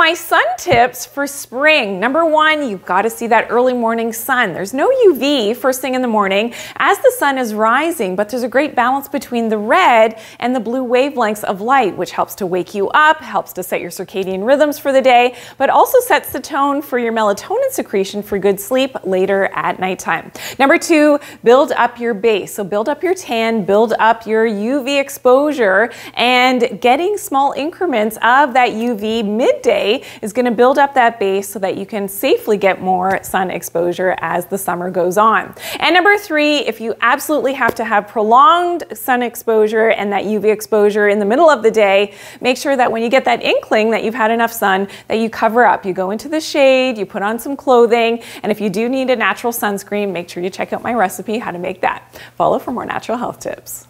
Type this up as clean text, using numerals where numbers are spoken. my sun tips for spring. Number one, you've got to see that early morning sun. There's no UV first thing in the morning as the sun is rising, but there's a great balance between the red and the blue wavelengths of light, which helps to wake you up, helps to set your circadian rhythms for the day, but also sets the tone for your melatonin secretion for good sleep later at nighttime. Number two, build up your base. So build up your tan, build up your UV exposure, and getting small increments of that UV midday is going to build up that base so that you can safely get more sun exposure as the summer goes on. And number three, if you absolutely have to have prolonged sun exposure and that UV exposure in the middle of the day, make sure that when you get that inkling that you've had enough sun, that you cover up. You go into the shade, you put on some clothing, and if you do need a natural sunscreen, make sure you check out my recipe how to make that. Follow for more natural health tips.